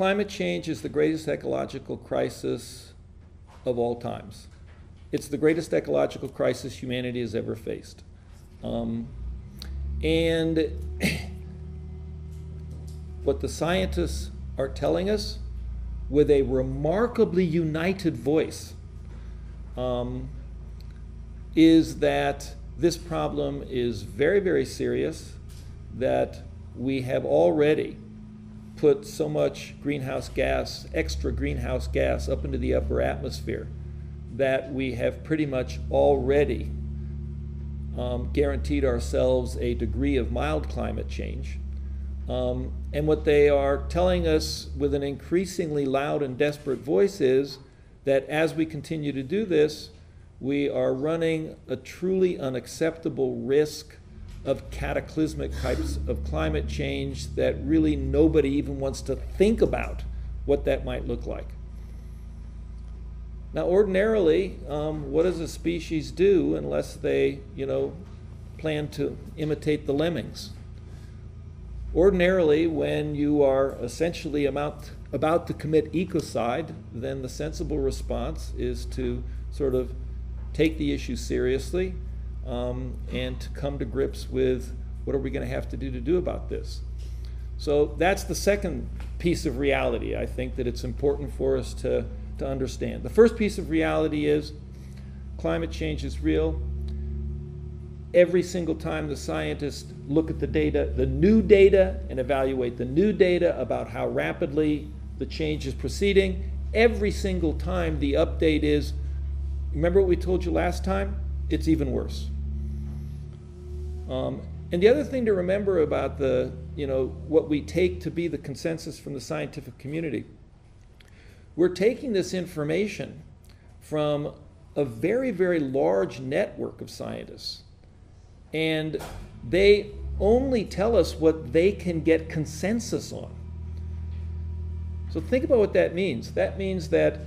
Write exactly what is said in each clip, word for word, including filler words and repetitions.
climate change is the greatest ecological crisis of all times. It's the greatest ecological crisis humanity has ever faced. Um, and what the scientists are telling us, with a remarkably united voice, um, is that this problem is very, very serious, that we have already put so much greenhouse gas, extra greenhouse gas, up into the upper atmosphere that we have pretty much already um, guaranteed ourselves a degree of mild climate change. Um, and what they are telling us with an increasingly loud and desperate voice is that as we continue to do this, we are running a truly unacceptable risk of cataclysmic types of climate change that really nobody even wants to think about what that might look like. Now, ordinarily, um, what does a species do unless they, you know, plan to imitate the lemmings? Ordinarily, when you are essentially about, about to commit ecocide, then the sensible response is to sort of take the issue seriously um, and to come to grips with what are we going to have to do to do about this. So that's the second piece of reality, I think, that it's important for us to, to understand. The first piece of reality is climate change is real. Every single time the scientists look at the data, the new data, and evaluate the new data about how rapidly the change is proceeding, every single time the update is, remember what we told you last time? It's even worse. Um, and the other thing to remember about the, you know, what we take to be the consensus from the scientific community, we're taking this information from a very, very large network of scientists. And they only tell us what they can get consensus on. So think about what that means. That means that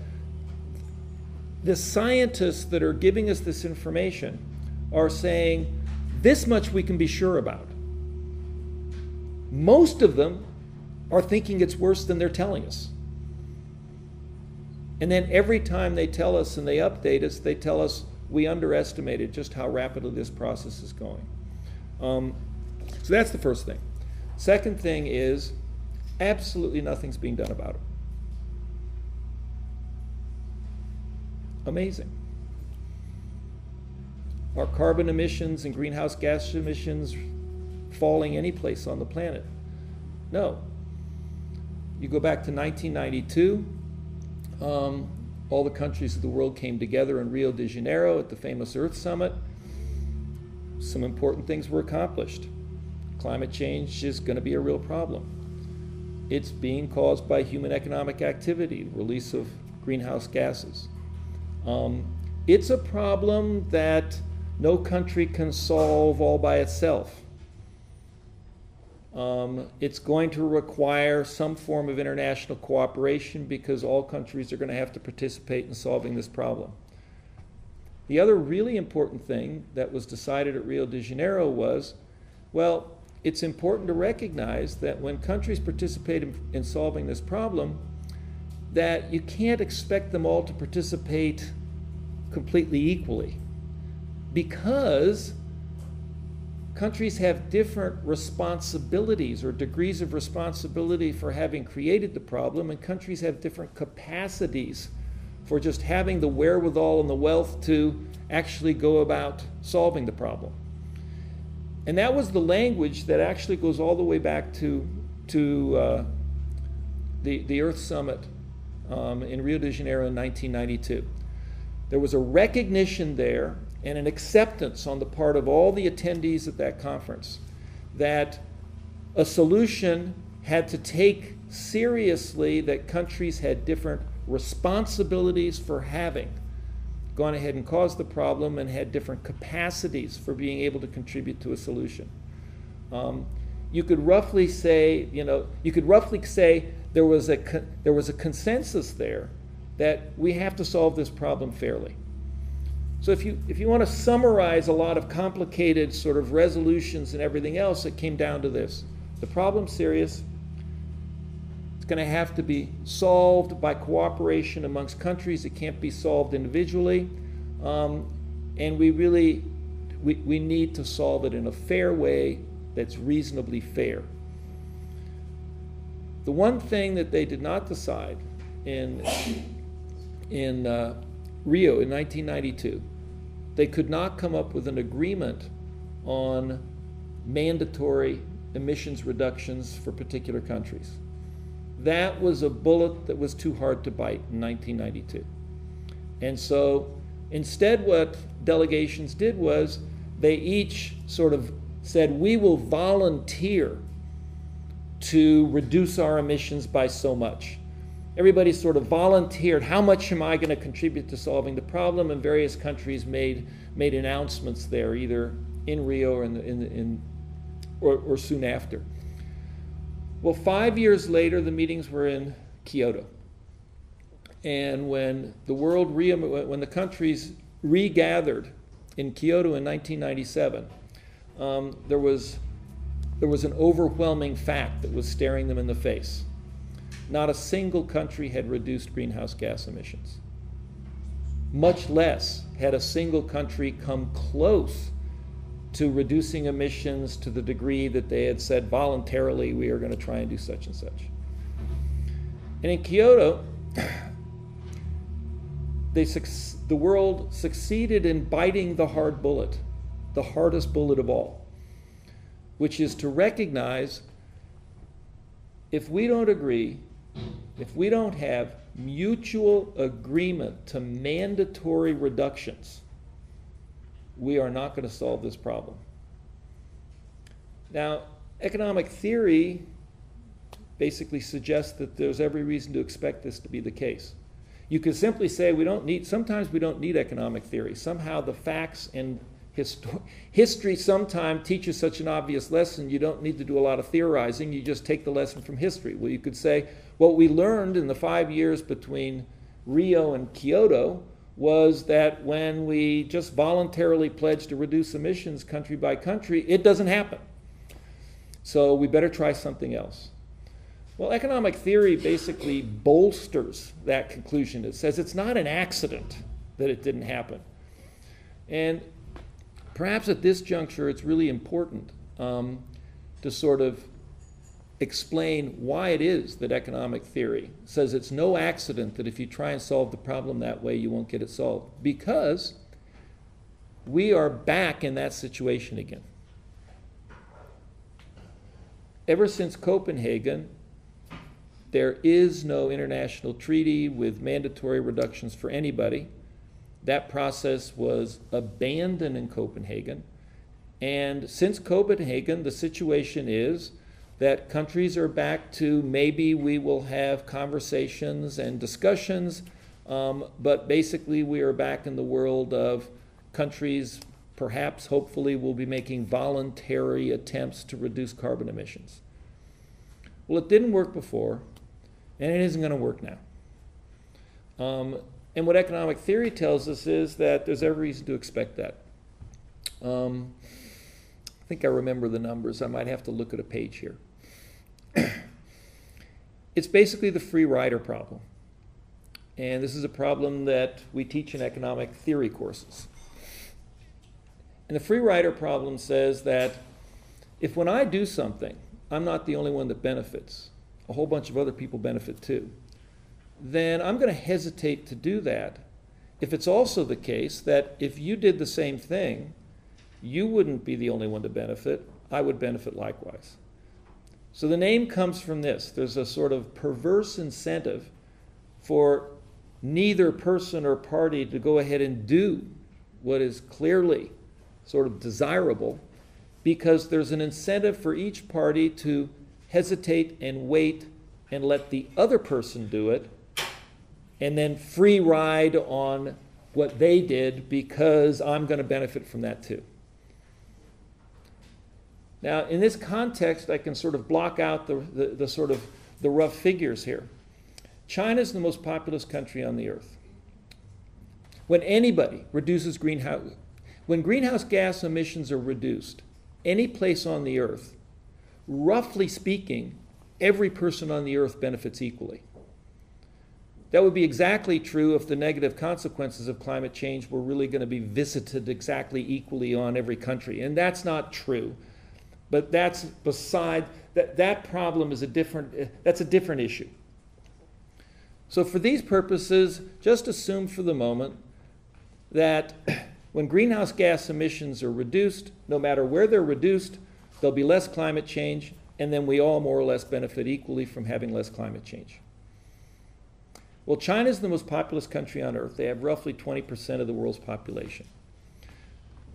the scientists that are giving us this information are saying, this much we can be sure about. Most of them are thinking it's worse than they're telling us. And then every time they tell us and they update us, they tell us, we underestimated just how rapidly this process is going. Um, so that's the first thing. Second thing is absolutely nothing's being done about it. Amazing. Are carbon emissions and greenhouse gas emissions falling any place on the planet? No. You go back to nineteen ninety-two. Um, All the countries of the world came together in Rio de Janeiro at the famous Earth Summit. Some important things were accomplished. Climate change is going to be a real problem. It's being caused by human economic activity, release of greenhouse gases. Um, it's a problem that no country can solve all by itself. Um, it's going to require some form of international cooperation because all countries are going to have to participate in solving this problem. The other really important thing that was decided at Rio de Janeiro was, well, it's important to recognize that when countries participate in, in solving this problem, that you can't expect them all to participate completely equally, because countries have different responsibilities or degrees of responsibility for having created the problem, and countries have different capacities for just having the wherewithal and the wealth to actually go about solving the problem. And that was the language that actually goes all the way back to, to uh, the, the Earth Summit um, in Rio de Janeiro in nineteen ninety-two. There was a recognition there and an acceptance on the part of all the attendees at that conference that a solution had to take seriously that countries had different responsibilities for having gone ahead and caused the problem and had different capacities for being able to contribute to a solution. Um, you could roughly say, you know, you could roughly say there was a con- there was a consensus there that we have to solve this problem fairly. So if you, if you want to summarize a lot of complicated sort of resolutions and everything else, it came down to this. The problem's serious. It's going to have to be solved by cooperation amongst countries. It can't be solved individually. Um, and we really, we, we need to solve it in a fair way that's reasonably fair. The one thing that they did not decide in, in uh, Rio in nineteen ninety-two, they could not come up with an agreement on mandatory emissions reductions for particular countries. That was a bullet that was too hard to bite in nineteen ninety-two. And so instead what delegations did was they each sort of said, we will volunteer to reduce our emissions by so much. Everybody sort of volunteered, how much am I going to contribute to solving the problem? And various countries made, made announcements there, either in Rio or, in the, in the, in, or, or soon after. Well, five years later, the meetings were in Kyoto. And when the world, re- when the countries regathered in Kyoto in nineteen ninety-seven, um, there was, there was an overwhelming fact that was staring them in the face. Not a single country had reduced greenhouse gas emissions. Much less had a single country come close to reducing emissions to the degree that they had said voluntarily, we are going to try and do such and such. And in Kyoto, they su- the world succeeded in biting the hard bullet, the hardest bullet of all, which is to recognize if we don't agree, if we don't have mutual agreement to mandatory reductions, we are not going to solve this problem. Now, economic theory basically suggests that there's every reason to expect this to be the case. You could simply say we don't need, sometimes we don't need economic theory. Somehow the facts and histo- history sometimes teaches such an obvious lesson, you don't need to do a lot of theorizing, you just take the lesson from history. Well, you could say what we learned in the five years between Rio and Kyoto was that when we just voluntarily pledge to reduce emissions country by country, it doesn't happen. So we better try something else. Well, economic theory basically bolsters that conclusion. It says it's not an accident that it didn't happen. And perhaps at this juncture, it's really important um, to sort of explain why it is that economic theory says it's no accident that if you try and solve the problem that way, you won't get it solved. Because we are back in that situation again. Ever since Copenhagen, there is no international treaty with mandatory reductions for anybody. That process was abandoned in Copenhagen. And since Copenhagen, the situation is that countries are back to maybe we will have conversations and discussions, um, but basically we are back in the world of countries perhaps hopefully will be making voluntary attempts to reduce carbon emissions. Well, it didn't work before, and it isn't going to work now. Um, and what economic theory tells us is that there's every reason to expect that. Um, I think I remember the numbers. I might have to look at a page here. It's basically the free rider problem. And this is a problem that we teach in economic theory courses. And the free rider problem says that if when I do something, I'm not the only one that benefits, a whole bunch of other people benefit too, then I'm going to hesitate to do that if it's also the case that if you did the same thing, you wouldn't be the only one to benefit. I would benefit likewise. So the name comes from this. There's a sort of perverse incentive for neither person or party to go ahead and do what is clearly sort of desirable, because there's an incentive for each party to hesitate and wait and let the other person do it and then free ride on what they did because I'm going to benefit from that too. Now, in this context, I can sort of block out the, the, the sort of the rough figures here. China's the most populous country on the earth. When anybody reduces greenhouse, when greenhouse gas emissions are reduced, any place on the earth, roughly speaking, every person on the earth benefits equally. That would be exactly true if the negative consequences of climate change were really going to be visited exactly equally on every country. And that's not true. But that's beside, that, that problem is a different, that's a different issue. So for these purposes, just assume for the moment that when greenhouse gas emissions are reduced, no matter where they're reduced, there'll be less climate change, and then we all more or less benefit equally from having less climate change. Well, China is the most populous country on Earth. They have roughly twenty percent of the world's population.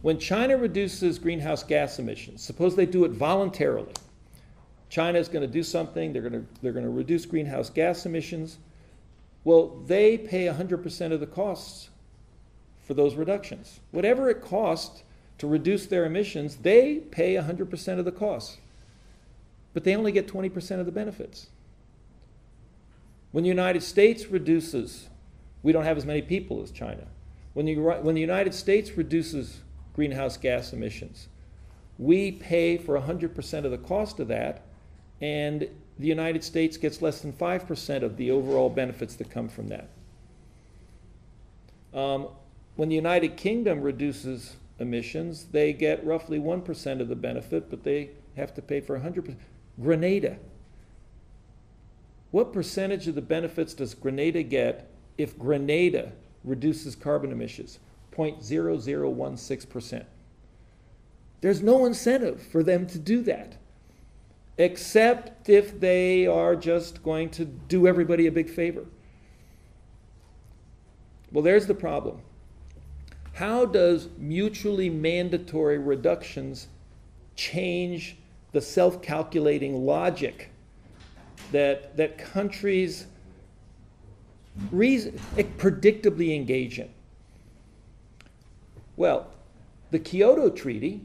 When China reduces greenhouse gas emissions, suppose they do it voluntarily. China is going to do something. They're going to, they're going to reduce greenhouse gas emissions. Well, they pay one hundred percent of the costs for those reductions. Whatever it costs to reduce their emissions, they pay one hundred percent of the costs. But they only get twenty percent of the benefits. When the United States reduces, we don't have as many people as China. When the, when the United States reduces greenhouse gas emissions, we pay for one hundred percent of the cost of that, and the United States gets less than five percent of the overall benefits that come from that. Um, when the United Kingdom reduces emissions, they get roughly one percent of the benefit, but they have to pay for one hundred percent. Grenada. What percentage of the benefits does Grenada get if Grenada reduces carbon emissions? zero point zero zero one six percent. There's no incentive for them to do that, except if they are just going to do everybody a big favor. Well, there's the problem. How does mutually mandatory reductions change the self-calculating logic that, that countries reason, predictably engage in? Well, the Kyoto Treaty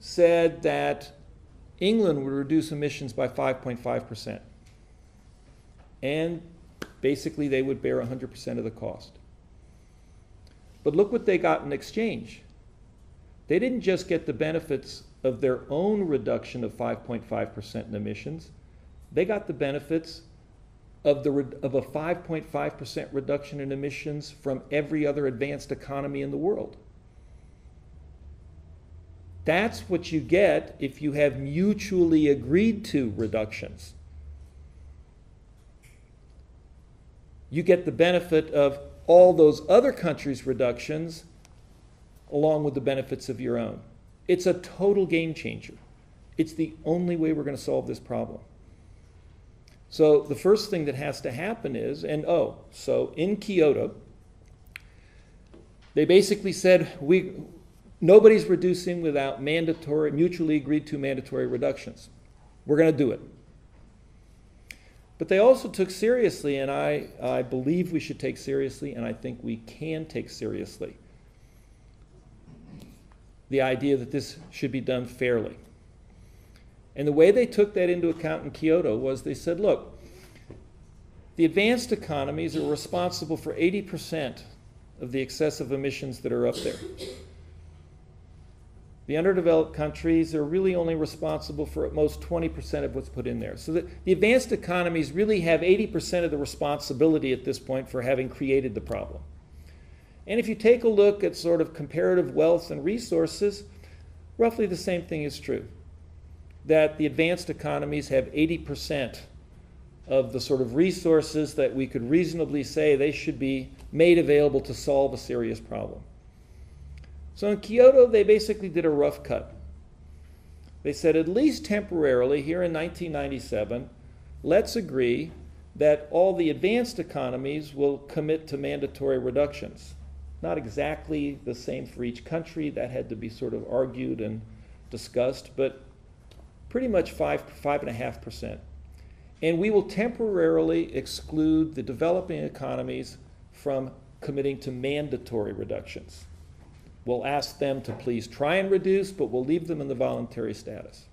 said that England would reduce emissions by five point five percent. And basically, they would bear one hundred percent of the cost. But look what they got in exchange. They didn't just get the benefits of their own reduction of five point five percent in emissions. They got the benefits of, the, of a five point five percent reduction in emissions from every other advanced economy in the world. That's what you get if you have mutually agreed to reductions. You get the benefit of all those other countries' reductions along with the benefits of your own. It's a total game changer. It's the only way we're going to solve this problem. So the first thing that has to happen is, and oh, so in Kyoto, they basically said, we, nobody's reducing without mandatory, mutually agreed to mandatory reductions. We're going to do it. But they also took seriously, and I, I believe we should take seriously, and I think we can take seriously, the idea that this should be done fairly. And the way they took that into account in Kyoto was they said, look, the advanced economies are responsible for eighty percent of the excessive emissions that are up there. The underdeveloped countries are really only responsible for at most twenty percent of what's put in there. So the, the advanced economies really have eighty percent of the responsibility at this point for having created the problem. And if you take a look at sort of comparative wealth and resources, roughly the same thing is true, that the advanced economies have eighty percent of the sort of resources that we could reasonably say they should be made available to solve a serious problem. So in Kyoto, they basically did a rough cut. They said, at least temporarily, here in nineteen ninety-seven, let's agree that all the advanced economies will commit to mandatory reductions. Not exactly the same for each country. That had to be sort of argued and discussed, but pretty much five, five and a half percent. And we will temporarily exclude the developing economies from committing to mandatory reductions. We'll ask them to please try and reduce, but we'll leave them in the voluntary status.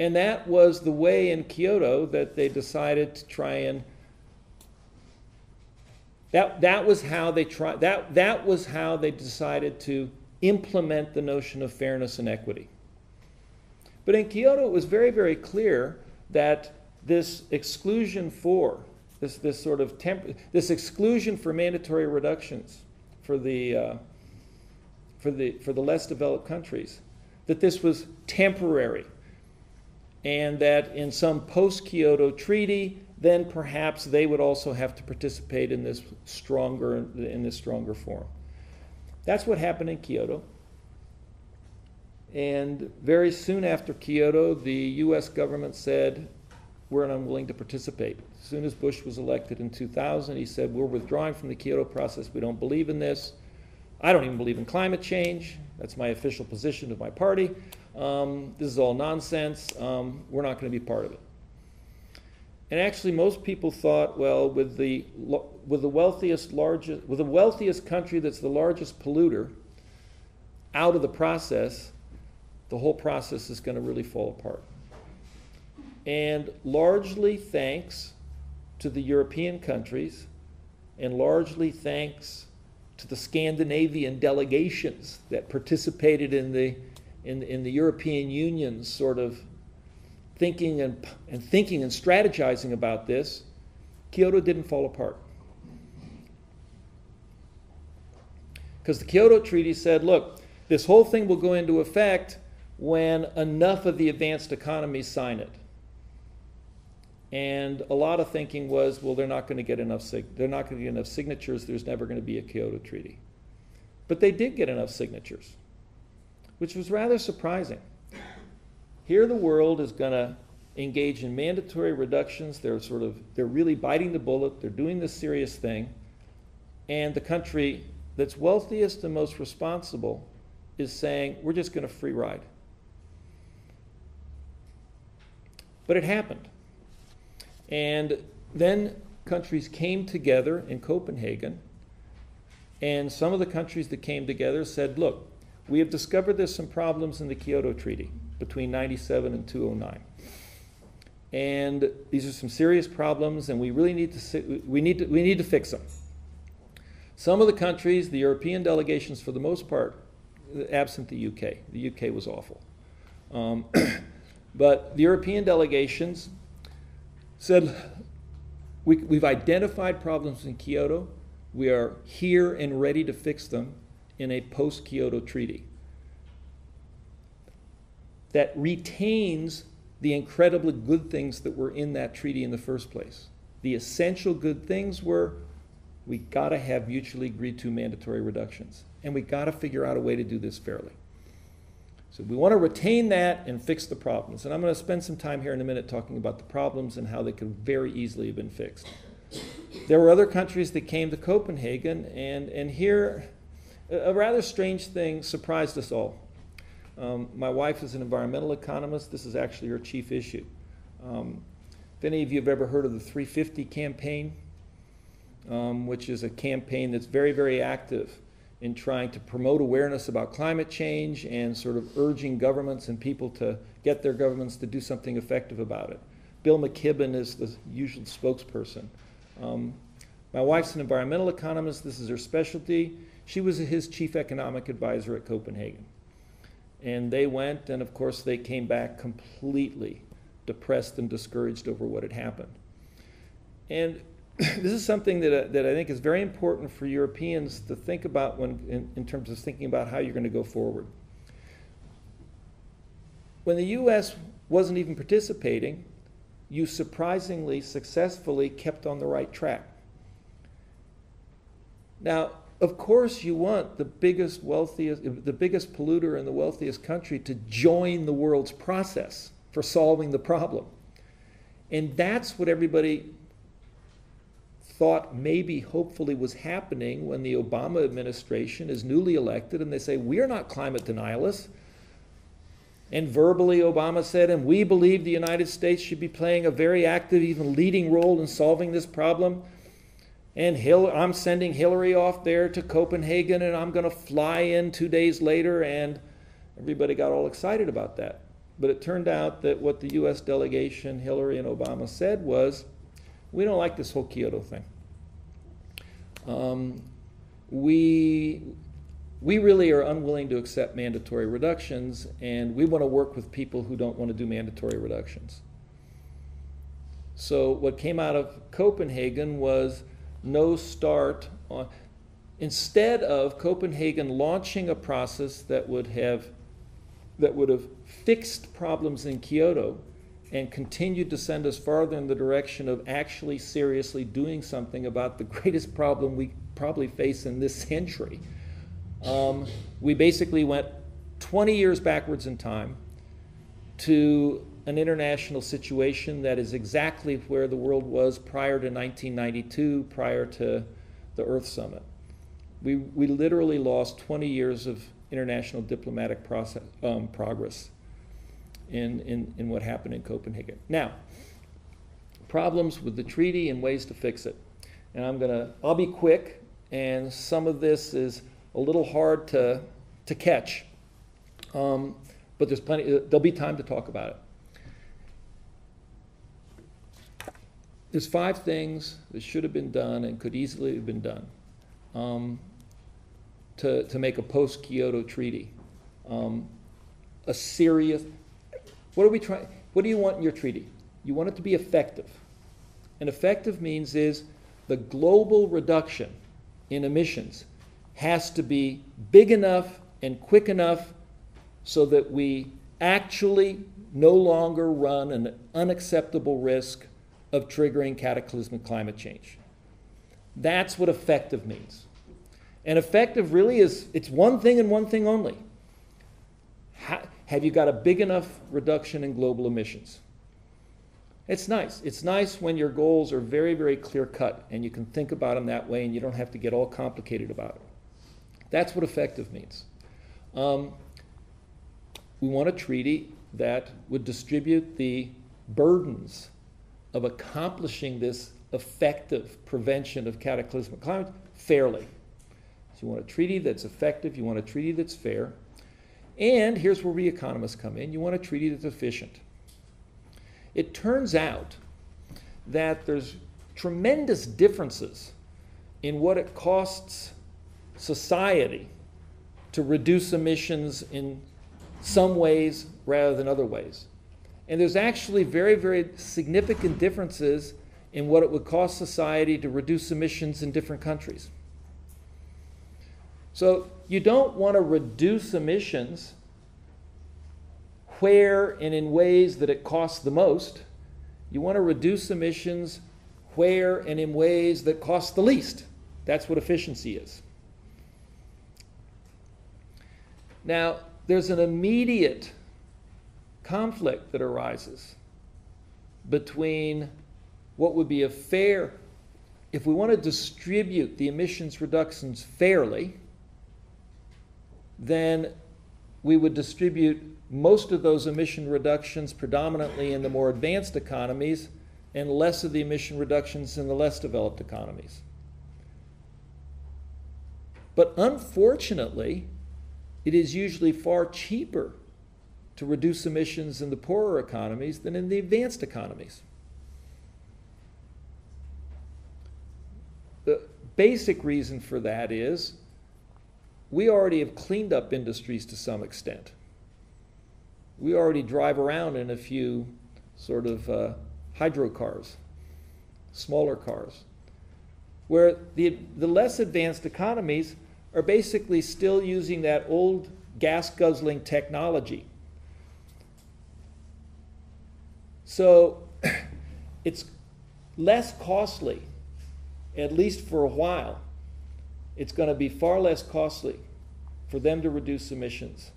And that was the way in Kyoto that they decided to try and, that, that was how they try, that, that was how they decided to implement the notion of fairness and equity. But in Kyoto, it was very, very clear that this exclusion for this this sort of temp this exclusion for mandatory reductions for the uh, for the for the less developed countries, that this was temporary, and that in some post-Kyoto treaty, then perhaps they would also have to participate in this stronger in this stronger form. That's what happened in Kyoto. And very soon after Kyoto, the U S government said, we're unwilling to participate. As soon as Bush was elected in two thousand, he said, we're withdrawing from the Kyoto process. We don't believe in this. I don't even believe in climate change. That's my official position of my party. Um, this is all nonsense. Um, we're not going to be part of it. And actually, most people thought, well, with the with the wealthiest largest with the wealthiest country that's the largest polluter out of the process, the whole process is going to really fall apart. And largely thanks to the European countries, and largely thanks to the Scandinavian delegations that participated in the in, in the European Union's sort of thinking and, and thinking and strategizing about this, Kyoto didn't fall apart. Because the Kyoto Treaty said, look, this whole thing will go into effect when enough of the advanced economies sign it. And a lot of thinking was, well, they're not going to get enough sig- they're not going to get enough signatures. There's never going to be a Kyoto Treaty. But they did get enough signatures, which was rather surprising. Here the world is going to engage in mandatory reductions. They're sort of, they're really biting the bullet. They're doing this serious thing. And the country that's wealthiest and most responsible is saying, we're just going to free ride. But it happened. And then countries came together in Copenhagen, and some of the countries that came together said, look, we have discovered there's some problems in the Kyoto Treaty between ninety-seven and two oh nine. And these are some serious problems, and we really need to, we need to, we need to fix them. Some of the countries, the European delegations for the most part, absent the U K. The U K was awful. Um, but the European delegations said, we, we've identified problems in Kyoto. We are here and ready to fix them in a post-Kyoto treaty that retains the incredibly good things that were in that treaty in the first place. The essential good things were, we got to have mutually agreed to mandatory reductions, and we got to figure out a way to do this fairly. So we want to retain that and fix the problems. And I'm going to spend some time here in a minute talking about the problems and how they could very easily have been fixed. There were other countries that came to Copenhagen, and, and here a rather strange thing surprised us all. Um, my wife is an environmental economist. This is actually her chief issue. Um, if any of you have ever heard of the three fifty campaign, um, which is a campaign that's very, very active in trying to promote awareness about climate change and sort of urging governments and people to get their governments to do something effective about it. Bill McKibben is the usual spokesperson. Um, my wife's an environmental economist. This is her specialty. She was his chief economic advisor at Copenhagen. And they went, and of course they came back completely depressed and discouraged over what had happened. And this is something that, uh, that I think is very important for Europeans to think about when, in, in terms of thinking about how you're going to go forward. When the U S wasn't even participating, you surprisingly, successfully kept on the right track. Now, of course you want the biggest, wealthiest, the biggest polluter in the wealthiest country to join the world's process for solving the problem. And that's what everybody thought maybe, hopefully, was happening when the Obama administration is newly elected and they say, we're not climate denialists. And verbally, Obama said, and we believe the United States should be playing a very active, even leading role in solving this problem. And Hill- I'm sending Hillary off there to Copenhagen, and I'm going to fly in two days later. And everybody got all excited about that. But it turned out that what the U S delegation, Hillary and Obama, said was, we don't like this whole Kyoto thing. Um, we, we really are unwilling to accept mandatory reductions, and we want to work with people who don't want to do mandatory reductions. So what came out of Copenhagen was no start on, instead of Copenhagen launching a process that would have that would have fixed problems in Kyoto and continued to send us farther in the direction of actually seriously doing something about the greatest problem we probably face in this century. Um, we basically went twenty years backwards in time to an international situation that is exactly where the world was prior to nineteen ninety-two, prior to the Earth Summit. We, we literally lost twenty years of international diplomatic process, um, progress in, in, in what happened in Copenhagen. Now, problems with the treaty and ways to fix it. And I'm gonna, I'll be quick, and some of this is a little hard to, to catch, um, but there's plenty, there'll be time to talk about it. There's five things that should have been done and could easily have been done um, to, to make a post-Kyoto treaty. Um, a serious, what are we trying, what do you want in your treaty? You want it to be effective. And effective means is the global reduction in emissions has to be big enough and quick enough so that we actually no longer run an unacceptable risk of triggering cataclysmic climate change. That's what effective means. And effective really is, it's one thing and one thing only. How, have you got a big enough reduction in global emissions? It's nice. It's nice when your goals are very, very clear-cut and you can think about them that way and you don't have to get all complicated about it. That's what effective means. Um, we want a treaty that would distribute the burdens of accomplishing this effective prevention of cataclysmic climate fairly. So you want a treaty that's effective, you want a treaty that's fair, and here's where we economists come in, you want a treaty that's efficient. It turns out that there's tremendous differences in what it costs society to reduce emissions in some ways rather than other ways. And there's actually very, very significant differences in what it would cost society to reduce emissions in different countries. So you don't want to reduce emissions where and in ways that it costs the most. You want to reduce emissions where and in ways that cost the least. That's what efficiency is. Now, there's an immediate conflict that arises between what would be a fair, if we want to distribute the emissions reductions fairly, then we would distribute most of those emission reductions predominantly in the more advanced economies and less of the emission reductions in the less developed economies. But unfortunately, it is usually far cheaper to reduce emissions in the poorer economies than in the advanced economies. The basic reason for that is we already have cleaned up industries to some extent. We already drive around in a few sort of uh, hydro cars, smaller cars, where the, the less advanced economies are basically still using that old gas-guzzling technology. So it's less costly, at least for a while. It's going to be far less costly for them to reduce emissions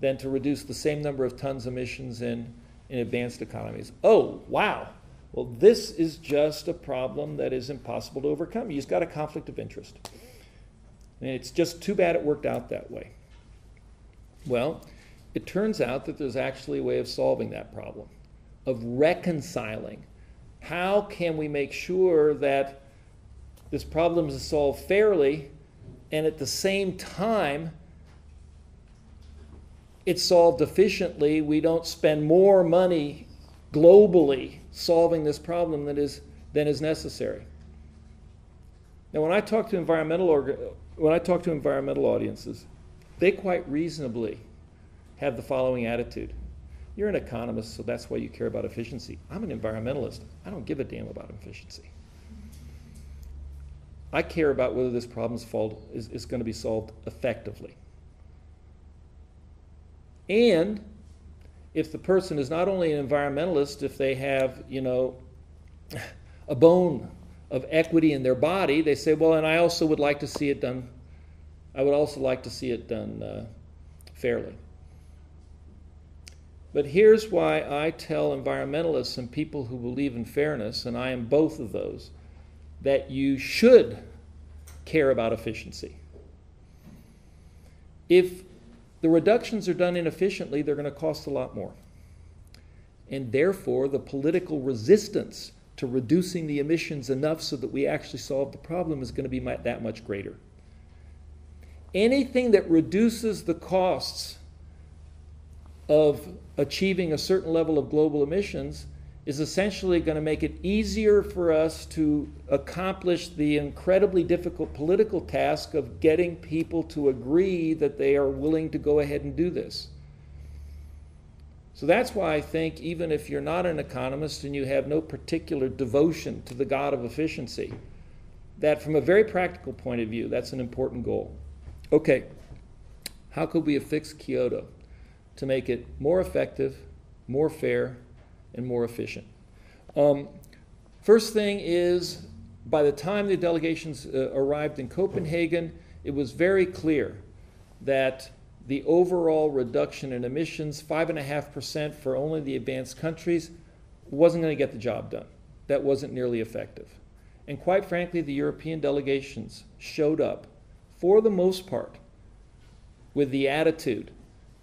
than to reduce the same number of tons emissions in, in advanced economies. Oh, wow. Well, this is just a problem that is impossible to overcome. You've got a conflict of interest. And it's just too bad it worked out that way. Well, it turns out that there's actually a way of solving that problem, of reconciling. How can we make sure that this problem is solved fairly and at the same time it's solved efficiently? We don't spend more money globally solving this problem than is, than is necessary. Now when I talk to environmental org when I talk to environmental audiences, they quite reasonably have the following attitude. You're an economist, so that's why you care about efficiency. I'm an environmentalist. I don't give a damn about efficiency. I care about whether this problem is, is going to be solved effectively. And if the person is not only an environmentalist, if they have, you know, a bone of equity in their body, they say, well, and I also would like to see it done, I would also like to see it done uh, fairly. But here's why I tell environmentalists and people who believe in fairness, and I am both of those, that you should care about efficiency. If the reductions are done inefficiently, they're going to cost a lot more. And therefore, the political resistance to reducing the emissions enough so that we actually solve the problem is going to be that much greater. Anything that reduces the costs of achieving a certain level of global emissions is essentially going to make it easier for us to accomplish the incredibly difficult political task of getting people to agree that they are willing to go ahead and do this. So that's why I think even if you're not an economist and you have no particular devotion to the God of efficiency, that from a very practical point of view, that's an important goal. Okay, how could we affix Kyoto to make it more effective, more fair, and more efficient? Um, first thing is, by the time the delegations uh, arrived in Copenhagen, it was very clear that the overall reduction in emissions, five point five percent for only the advanced countries, wasn't going to get the job done. That wasn't nearly effective. And quite frankly, the European delegations showed up, for the most part, with the attitude,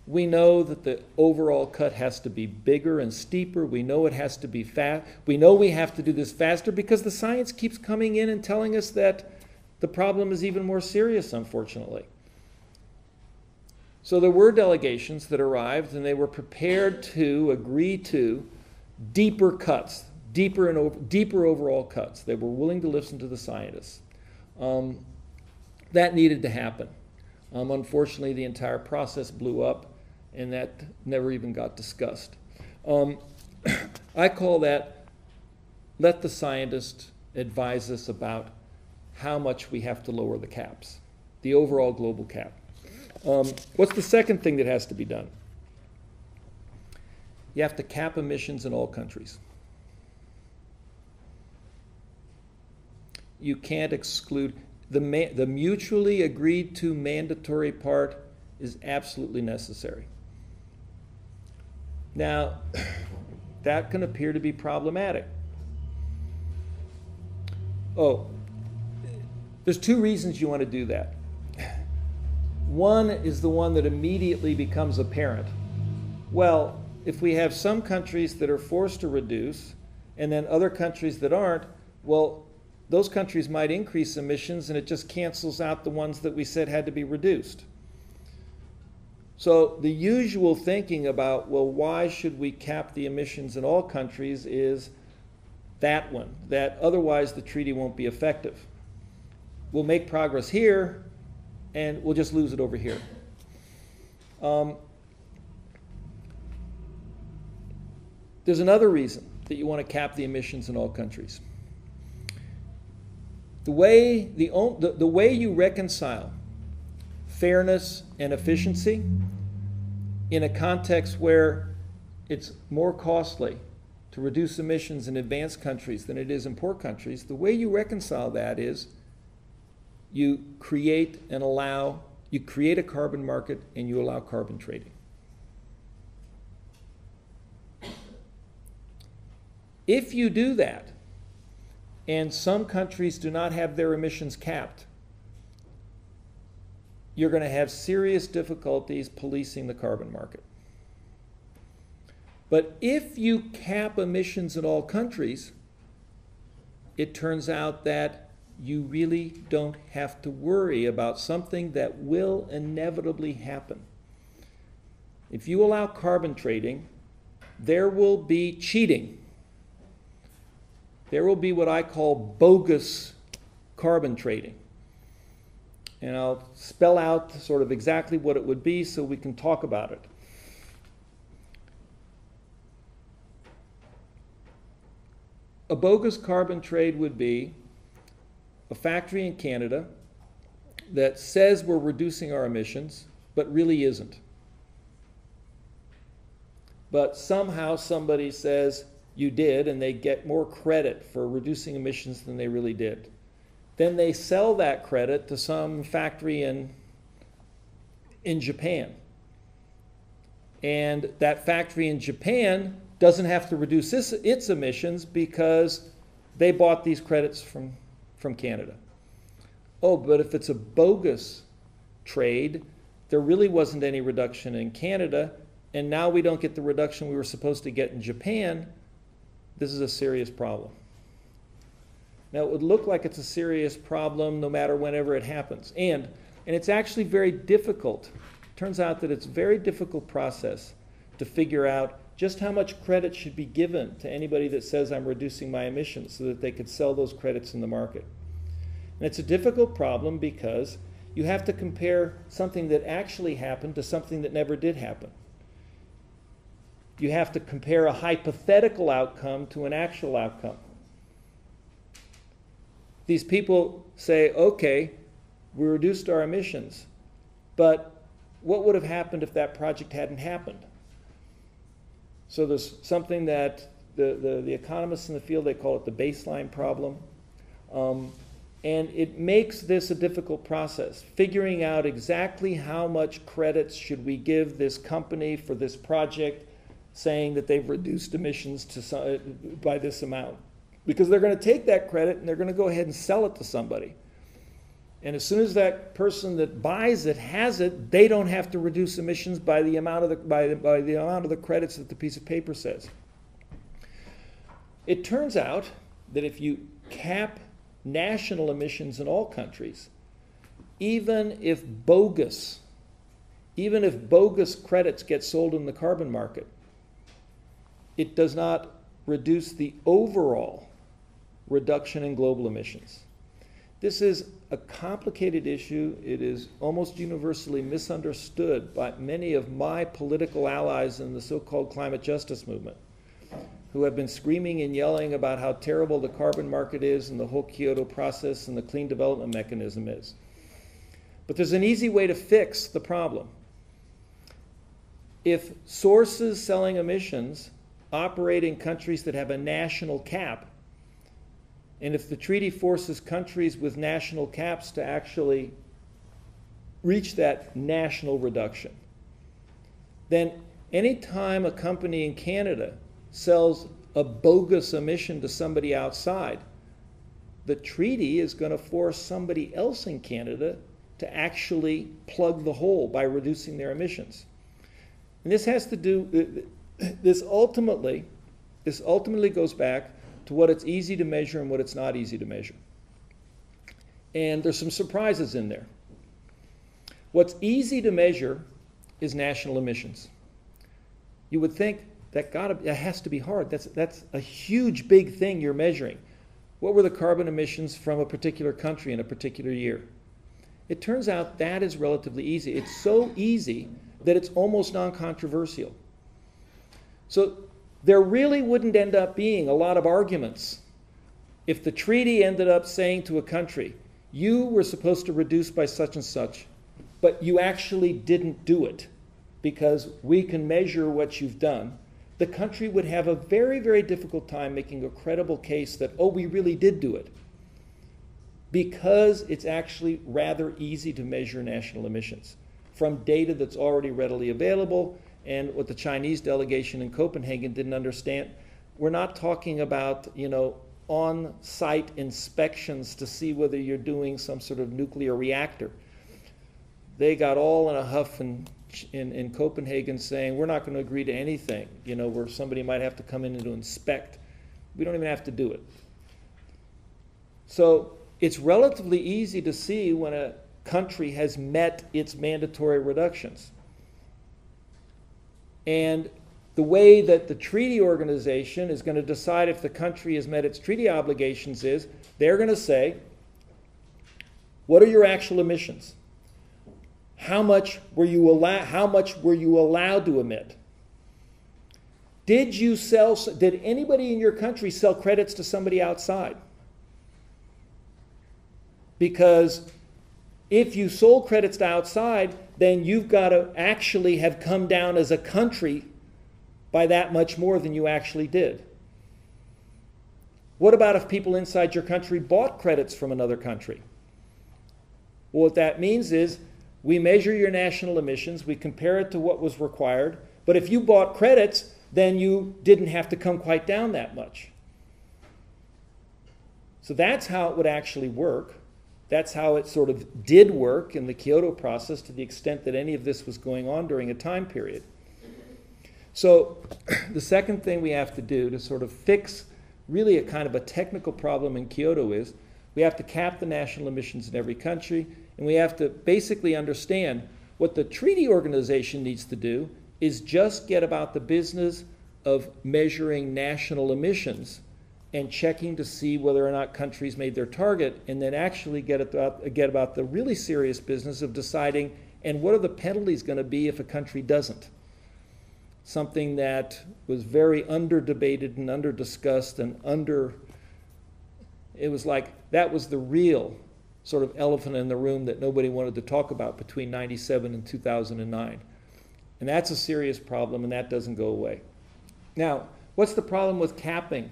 we know that the overall cut has to be bigger and steeper. We know it has to be fast. We know we have to do this faster because the science keeps coming in and telling us that the problem is even more serious, unfortunately. So there were delegations that arrived, and they were prepared to agree to deeper cuts, deeper and over, deeper overall cuts. They were willing to listen to the scientists. Um, that needed to happen. Um, unfortunately, the entire process blew up, and that never even got discussed. Um, I call that, let the scientists advise us about how much we have to lower the caps, the overall global cap. Um, what's the second thing that has to be done? You have to cap emissions in all countries. You can't exclude. The, ma the mutually agreed to mandatory part is absolutely necessary. Now, that can appear to be problematic. Oh, there's two reasons you want to do that. One is the one that immediately becomes apparent. Well, if we have some countries that are forced to reduce and then other countries that aren't, well, those countries might increase emissions and it just cancels out the ones that we said had to be reduced. So the usual thinking about, well, why should we cap the emissions in all countries is that one, that otherwise the treaty won't be effective. We'll make progress here, and we'll just lose it over here. Um, there's another reason that you want to cap the emissions in all countries. The way, the, the, the way you reconcile fairness and efficiency in a context where it's more costly to reduce emissions in advanced countries than it is in poor countries, the way you reconcile that is you create and allow, you create a carbon market and you allow carbon trading. If you do that, and some countries do not have their emissions capped, you're going to have serious difficulties policing the carbon market. But if you cap emissions in all countries, it turns out that you really don't have to worry about something that will inevitably happen. If you allow carbon trading, there will be cheating. There will be what I call bogus carbon trading. And I'll spell out sort of exactly what it would be so we can talk about it. a bogus carbon trade would be a factory in Canada that says we're reducing our emissions, but really isn't. But somehow somebody says you did, and they get more credit for reducing emissions than they really did. Then they sell that credit to some factory in, in Japan. And that factory in Japan doesn't have to reduce its, its emissions because they bought these credits from, from Canada. Oh, but if it's a bogus trade, there really wasn't any reduction in Canada, and now we don't get the reduction we were supposed to get in Japan. This is a serious problem. Now, it would look like it's a serious problem no matter whenever it happens. And, and it's actually very difficult. Turns out that it's a very difficult process to figure out just how much credit should be given to anybody that says I'm reducing my emissions so that they could sell those credits in the market. And it's a difficult problem because you have to compare something that actually happened to something that never did happen. You have to compare a hypothetical outcome to an actual outcome. These people say, okay, we reduced our emissions, but what would have happened if that project hadn't happened? So there's something that the, the, the economists in the field, they call it the baseline problem. Um, and it makes this a difficult process, figuring out exactly how much credits should we give this company for this project saying that they've reduced emissions to some, by this amount. Because they're going to take that credit and they're going to go ahead and sell it to somebody. And as soon as that person that buys it has it, they don't have to reduce emissions by the amount of the, by the, by the amount of the credits that the piece of paper says. It turns out that if you cap national emissions in all countries, even if bogus, even if bogus credits get sold in the carbon market, it does not reduce the overall reduction in global emissions. This is a complicated issue. It is almost universally misunderstood by many of my political allies in the so-called climate justice movement, who have been screaming and yelling about how terrible the carbon market is and the whole Kyoto process and the Clean Development Mechanism is. But there's an easy way to fix the problem. If sources selling emissions operate in countries that have a national cap, and if the treaty forces countries with national caps to actually reach that national reduction, then any time a company in Canada sells a bogus emission to somebody outside, the treaty is going to force somebody else in Canada to actually plug the hole by reducing their emissions. And this has to do, this ultimately, this ultimately goes back to what it's easy to measure and what it's not easy to measure. And there's some surprises in there. What's easy to measure is national emissions. You would think that gotta, that has to be hard. That's, that's a huge, big thing you're measuring. What were the carbon emissions from a particular country in a particular year? It turns out that is relatively easy. It's so easy that it's almost non-controversial. So there really wouldn't end up being a lot of arguments if the treaty ended up saying to a country, you were supposed to reduce by such and such, but you actually didn't do it because we can measure what you've done. The country would have a very, very difficult time making a credible case that, oh, we really did do it, because it's actually rather easy to measure national emissions from data that's already readily available. And what the Chinese delegation in Copenhagen didn't understand, we're not talking about, you know, on-site inspections to see whether you're doing some sort of nuclear reactor. They got all in a huff in, in, in Copenhagen saying, we're not going to agree to anything, you know, where somebody might have to come in and to inspect. We don't even have to do it. So it's relatively easy to see when a country has met its mandatory reductions. And the way that the treaty organization is going to decide if the country has met its treaty obligations is they're going to say, what are your actual emissions? How much were you allow- how much were you allowed to emit? Did you sell, did anybody in your country sell credits to somebody outside? Because if you sold credits to outside, then you've got to actually have come down as a country by that much more than you actually did. What about if people inside your country bought credits from another country? Well, what that means is we measure your national emissions, we compare it to what was required, but if you bought credits, then you didn't have to come quite down that much. So that's how it would actually work. That's how it sort of did work in the Kyoto process, to the extent that any of this was going on during a time period. So the second thing we have to do to sort of fix really a kind of a technical problem in Kyoto is we have to cap the national emissions in every country, and we have to basically understand what the treaty organization needs to do is just get about the business of measuring national emissions and checking to see whether or not countries made their target, and then actually get about, get about the really serious business of deciding, and what are the penalties going to be if a country doesn't? Something that was very under-debated and under-discussed and under, it was like, that was the real sort of elephant in the room that nobody wanted to talk about between ninety-seven and two thousand nine. And that's a serious problem, and that doesn't go away. Now, what's the problem with capping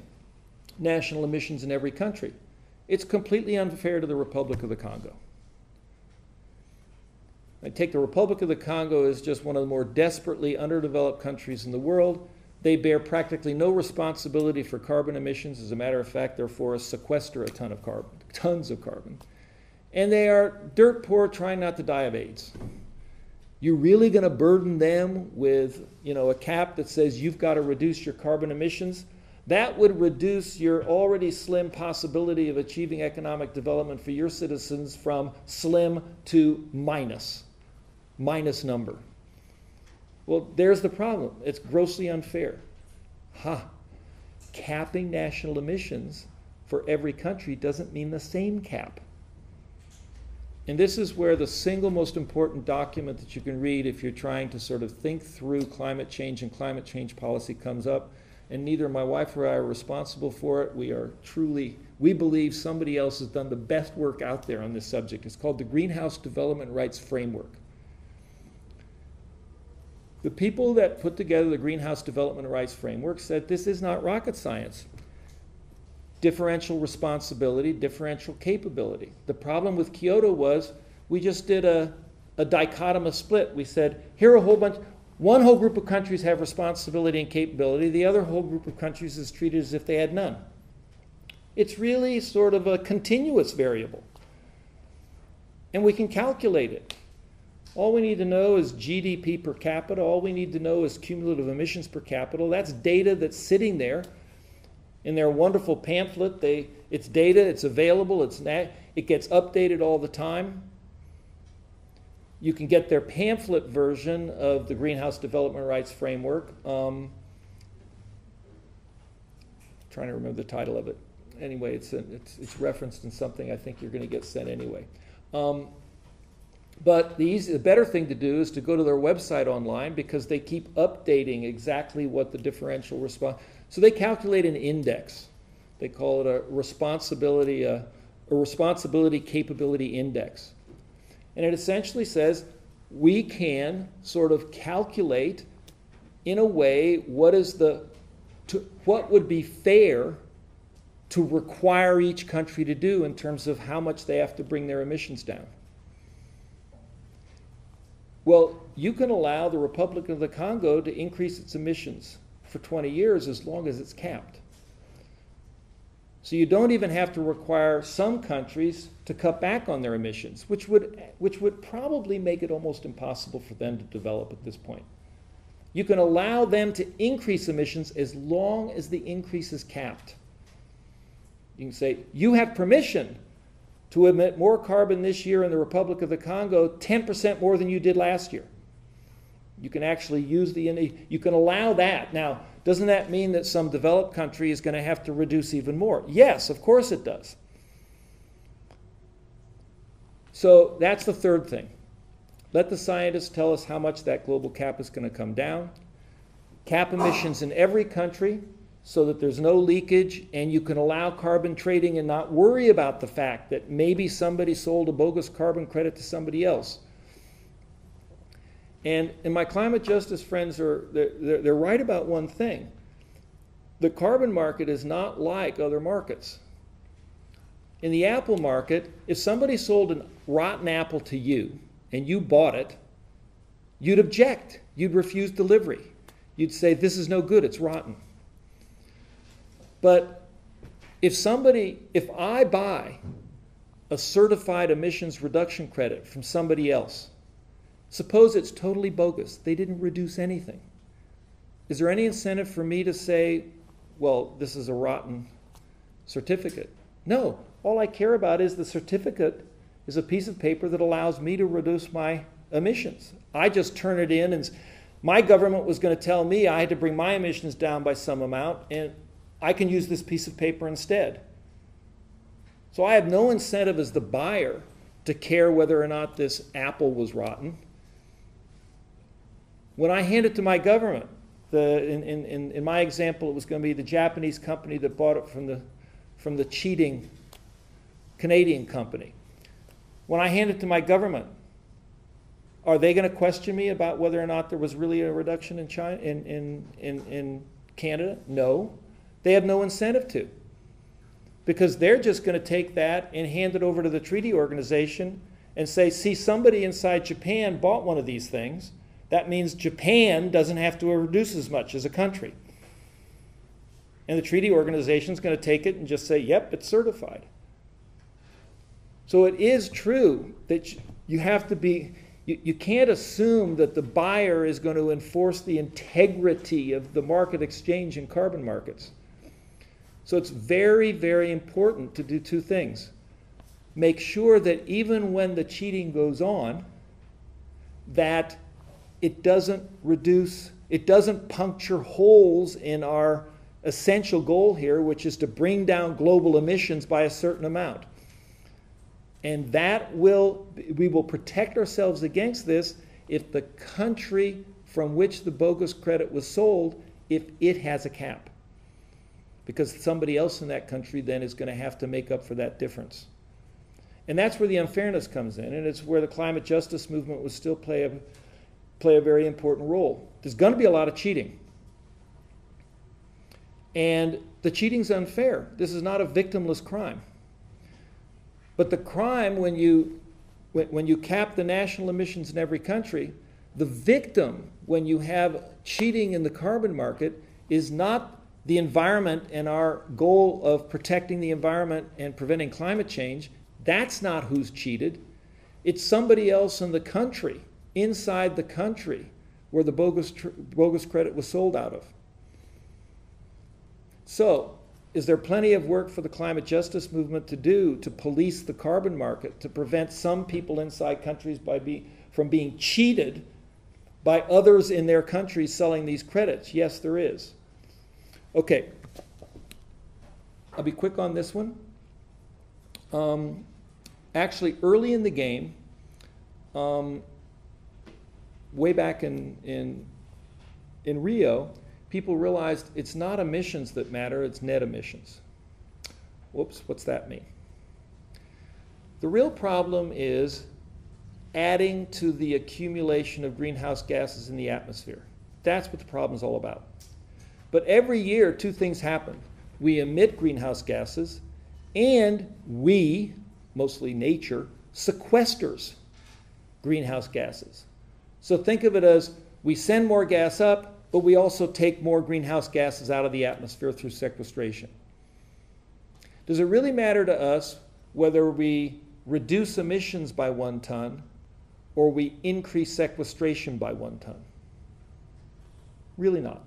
national emissions in every country? It's completely unfair to the Republic of the Congo. I take the Republic of the Congo as just one of the more desperately underdeveloped countries in the world. They bear practically no responsibility for carbon emissions. As a matter of fact, their forests sequester a ton of carbon, tons of carbon. And they are dirt poor, trying not to die of AIDS. You're really going to burden them with, you know, a cap that says you've got to reduce your carbon emissions? That would reduce your already slim possibility of achieving economic development for your citizens from slim to minus, minus number. Well, there's the problem. It's grossly unfair. Ha! Capping national emissions for every country doesn't mean the same cap. And this is where the single most important document that you can read if you're trying to sort of think through climate change and climate change policy comes up. And neither my wife or I are responsible for it. We are truly, we believe somebody else has done the best work out there on this subject. It's called the Greenhouse Development Rights Framework. The people that put together the Greenhouse Development Rights Framework said this is not rocket science. Differential responsibility, differential capability. The problem with Kyoto was we just did a, a dichotomous split. We said, here are a whole bunch. One whole group of countries have responsibility and capability. The other whole group of countries is treated as if they had none. It's really sort of a continuous variable. And we can calculate it. All we need to know is G D P per capita. All we need to know is cumulative emissions per capita. That's data that's sitting there in their wonderful pamphlet. They, it's data, it's available, it's nat- it gets updated all the time. You can get their pamphlet version of the Greenhouse Development Rights Framework. Um, I'm trying to remember the title of it. Anyway, it's, a, it's, it's referenced in something I think you're going to get sent anyway. Um, but the, easy, the better thing to do is to go to their website online, because they keep updating exactly what the differential response. So they calculate an index. They call it a responsibility, a, a responsibility capability index. And it essentially says we can sort of calculate in a way what is the to, what would be fair to require each country to do in terms of how much they have to bring their emissions down. Well, you can allow the Republic of the Congo to increase its emissions for twenty years as long as it's capped. So you don't even have to require some countries to cut back on their emissions, which would, which would probably make it almost impossible for them to develop at this point. You can allow them to increase emissions as long as the increase is capped. You can say, you have permission to emit more carbon this year in the Republic of the Congo, ten percent more than you did last year. You can actually use the, you can allow that. Now, doesn't that mean that some developed country is going to have to reduce even more? Yes, of course it does. So that's the third thing. Let the scientists tell us how much that global cap is going to come down. cap emissions in every country so that there's no leakage, and you can allow carbon trading and not worry about the fact that maybe somebody sold a bogus carbon credit to somebody else. And, and my climate justice friends, are they're, they're right about one thing. The carbon market is not like other markets. In the apple market, if somebody sold a rotten apple to you and you bought it, you'd object. You'd refuse delivery. You'd say, this is no good, it's rotten. But if somebody, if I buy a certified emissions reduction credit from somebody else, suppose it's totally bogus, they didn't reduce anything. Is there any incentive for me to say, well, this is a rotten certificate? No. All I care about is the certificate is a piece of paper that allows me to reduce my emissions. I just turn it in, and my government was going to tell me I had to bring my emissions down by some amount, and I can use this piece of paper instead. So I have no incentive as the buyer to care whether or not this apple was rotten. When I hand it to my government, the, in, in, in my example, it was going to be the Japanese company that bought it from the, from the cheating Canadian company. When I hand it to my government, are they going to question me about whether or not there was really a reduction in China, in, in, in, in Canada? No. They have no incentive to, because they're just going to take that and hand it over to the treaty organization and say, see, somebody inside Japan bought one of these things. That means Japan doesn't have to reduce as much as a country. And the treaty organization is going to take it and just say, yep, it's certified. So it is true that you have to be, you, you can't assume that the buyer is going to enforce the integrity of the market exchange in carbon markets. So it's very, very important to do two things. Make sure that even when the cheating goes on, that it doesn't reduce, it doesn't puncture holes in our essential goal here, which is to bring down global emissions by a certain amount. And that will, we will protect ourselves against this if the country from which the bogus credit was sold, if it has a cap. Because somebody else in that country then is going to have to make up for that difference. And that's where the unfairness comes in, and it's where the climate justice movement will still play a, play a very important role. There's going to be a lot of cheating. And the cheating's unfair. This is not a victimless crime. But the crime, when you, when, when you cap the national emissions in every country, the victim, when you have cheating in the carbon market, is not the environment and our goal of protecting the environment and preventing climate change. That's not who's cheated. It's somebody else in the country, inside the country, where the bogus, bogus credit was sold out of. So, is there plenty of work for the climate justice movement to do to police the carbon market, to prevent some people inside countries by be, from being cheated by others in their countries selling these credits? Yes, there is. Okay, I'll be quick on this one. Um, actually, early in the game, um, way back in, in, in Rio, people realized it's not emissions that matter, it's net emissions. Whoops, what's that mean? The real problem is adding to the accumulation of greenhouse gases in the atmosphere. That's what the problem's all about. But every year, two things happen. We emit greenhouse gases, and we, mostly nature, sequesters greenhouse gases. So think of it as we send more gas up, but we also take more greenhouse gases out of the atmosphere through sequestration. Does it really matter to us whether we reduce emissions by one ton or we increase sequestration by one ton? Really not.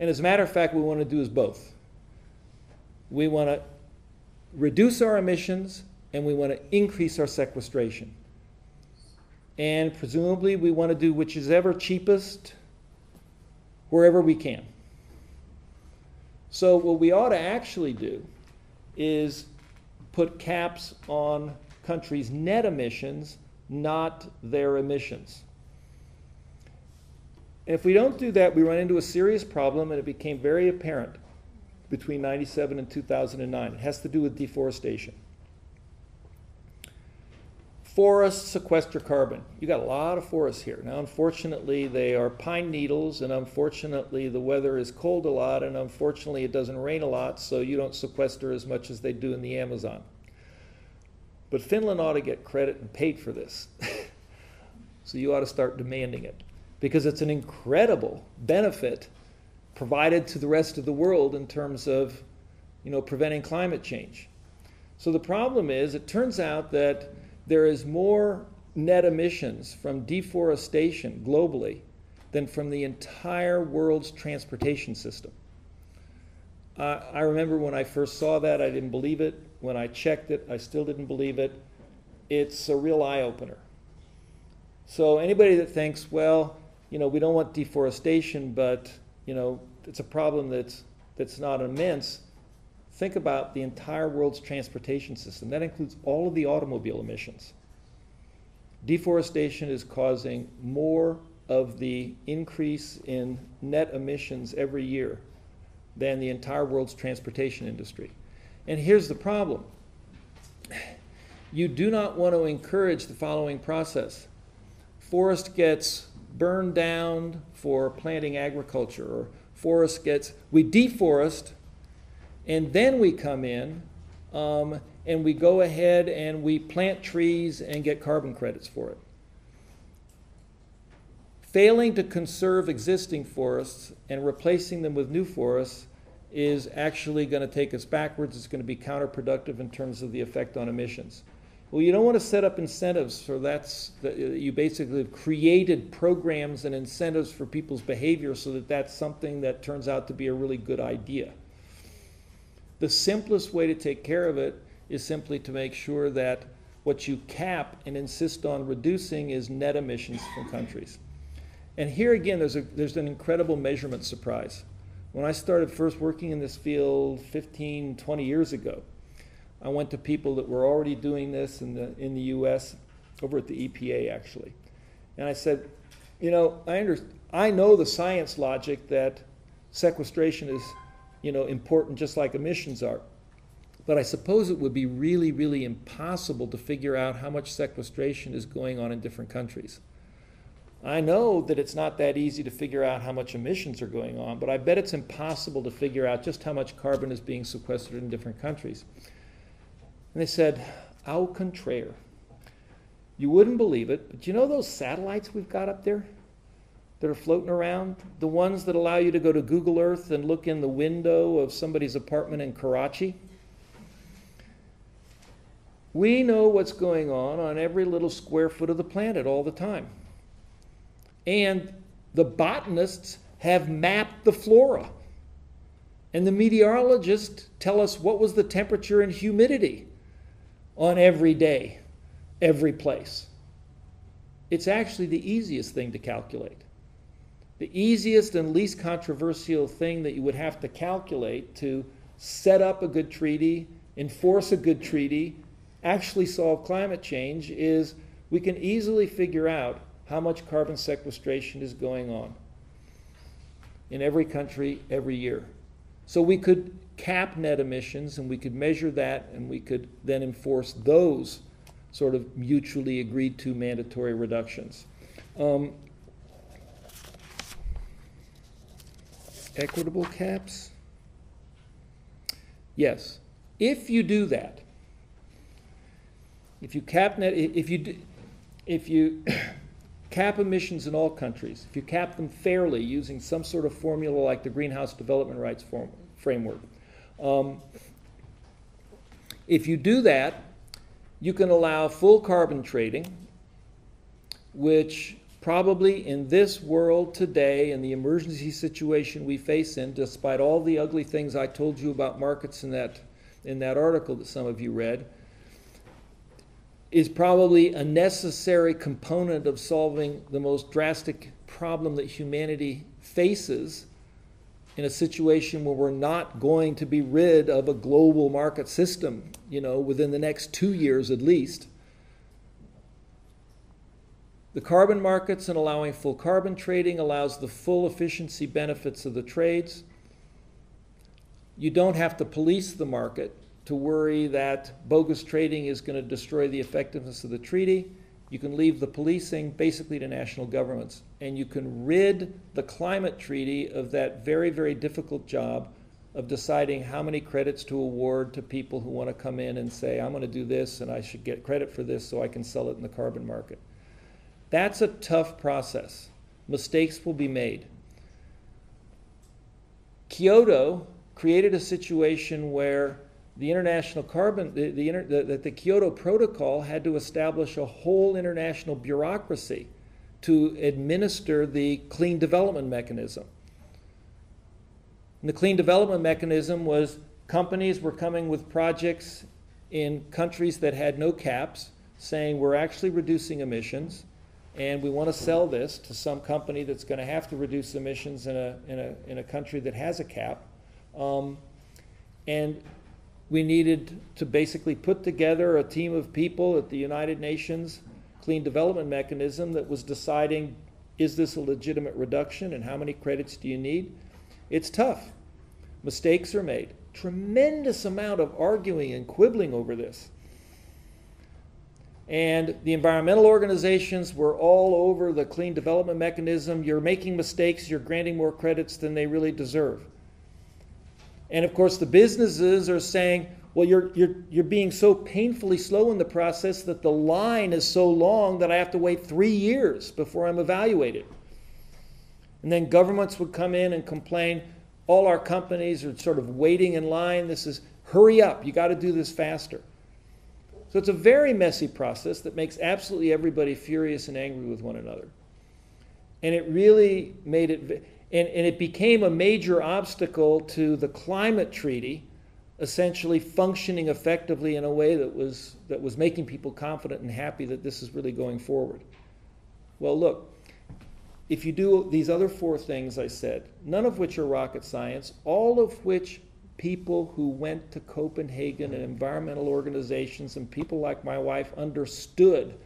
And as a matter of fact, what we want to do is both. We want to reduce our emissions and we want to increase our sequestration. And presumably, we want to do which is ever cheapest, wherever we can. So what we ought to actually do is put caps on countries' net emissions, not their emissions. And if we don't do that, we run into a serious problem, and it became very apparent between ninety-seven and two thousand nine. It has to do with deforestation. Forests sequester carbon. You got a lot of forests here. Now, unfortunately, they are pine needles, and unfortunately, the weather is cold a lot, and unfortunately, it doesn't rain a lot, so you don't sequester as much as they do in the Amazon. But Finland ought to get credit and paid for this. So you ought to start demanding it, because it's an incredible benefit provided to the rest of the world in terms of, you know, preventing climate change. So the problem is, it turns out that there is more net emissions from deforestation globally than from the entire world's transportation system. Uh, I remember when I first saw that, I didn't believe it. When I checked it, I still didn't believe it. It's a real eye-opener. So anybody that thinks, well, you know, we don't want deforestation, but, you know, it's a problem that's, that's not immense, think about the entire world's transportation system. That includes all of the automobile emissions. Deforestation is causing more of the increase in net emissions every year than the entire world's transportation industry. And here's the problem. You do not want to encourage the following process. Forest gets burned down for planting agriculture, or forest gets, we deforest, and then we come in um, and we go ahead and we plant trees and get carbon credits for it. Failing to conserve existing forests and replacing them with new forests is actually going to take us backwards. It's going to be counterproductive in terms of the effect on emissions. Well, you don't want to set up incentives for that's, you basically have created programs and incentives for people's behavior so that that's something that turns out to be a really good idea. The simplest way to take care of it is simply to make sure that what you cap and insist on reducing is net emissions from countries. And here again, there's, a, there's an incredible measurement surprise. When I started first working in this field fifteen, twenty years ago, I went to people that were already doing this in the, in the U S, over at the E P A actually. And I said, you know, I, under, I know the science logic that sequestration is, you know, important just like emissions are. But I suppose it would be really, really impossible to figure out how much sequestration is going on in different countries. I know that it's not that easy to figure out how much emissions are going on, but I bet it's impossible to figure out just how much carbon is being sequestered in different countries. And they said, au contraire. You wouldn't believe it, but you know those satellites we've got up there that are floating around? The ones that allow you to go to Google Earth and look in the window of somebody's apartment in Karachi? We know what's going on on every little square foot of the planet all the time. And the botanists have mapped the flora. And the meteorologists tell us what was the temperature and humidity on every day, every place. It's actually the easiest thing to calculate. The easiest and least controversial thing that you would have to calculate to set up a good treaty, enforce a good treaty, actually solve climate change is we can easily figure out how much carbon sequestration is going on in every country every year. So we could cap net emissions, and we could measure that, and we could then enforce those sort of mutually agreed to mandatory reductions. Um, equitable caps? Yes. If you do that, if you cap net, if you, do, if you cap emissions in all countries, if you cap them fairly using some sort of formula like the Greenhouse Development Rights Framework. Um, if you do that, you can allow full carbon trading, which probably in this world today, in the emergency situation we face in, despite all the ugly things I told you about markets in that, in that article that some of you read, is probably a necessary component of solving the most drastic problem that humanity faces in a situation where we're not going to be rid of a global market system, you know, within the next two years at least. The carbon markets and allowing full carbon trading allows the full efficiency benefits of the trades. You don't have to police the market to worry that bogus trading is going to destroy the effectiveness of the treaty. You can leave the policing basically to national governments, and you can rid the climate treaty of that very, very difficult job of deciding how many credits to award to people who want to come in and say, I'm going to do this and I should get credit for this so I can sell it in the carbon market. That's a tough process. Mistakes will be made. Kyoto created a situation where the international carbon, the, the, inter, the, the Kyoto Protocol had to establish a whole international bureaucracy to administer the Clean Development Mechanism. And the Clean Development Mechanism was companies were coming with projects in countries that had no caps, saying we're actually reducing emissions, and we want to sell this to some company that's going to have to reduce emissions in a, in a, in a country that has a cap. Um, and we needed to basically put together a team of people at the United Nations Clean Development Mechanism that was deciding, is this a legitimate reduction and how many credits do you need? It's tough. Mistakes are made. Tremendous amount of arguing and quibbling over this. And the environmental organizations were all over the Clean Development Mechanism. You're making mistakes. You're granting more credits than they really deserve. And of course, the businesses are saying, well, you're, you're, you're being so painfully slow in the process that the line is so long that I have to wait three years before I'm evaluated. And then governments would come in and complain, all our companies are sort of waiting in line. This is, hurry up, you got to do this faster. So it's a very messy process that makes absolutely everybody furious and angry with one another. And it really made it, and, and it became a major obstacle to the climate treaty essentially functioning effectively in a way that was, that was making people confident and happy that this is really going forward. Well, look. If you do these other four things I said, none of which are rocket science, all of which people who went to Copenhagen and environmental organizations and people like my wife understood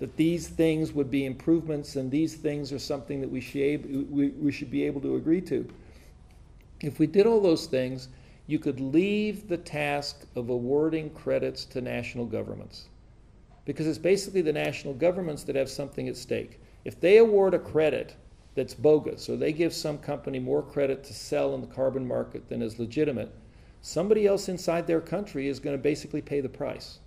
that these things would be improvements and these things are something that we should be able to agree to. If we did all those things, you could leave the task of awarding credits to national governments, because it's basically the national governments that have something at stake. If they award a credit that's bogus, or they give some company more credit to sell in the carbon market than is legitimate, somebody else inside their country is going to basically pay the price.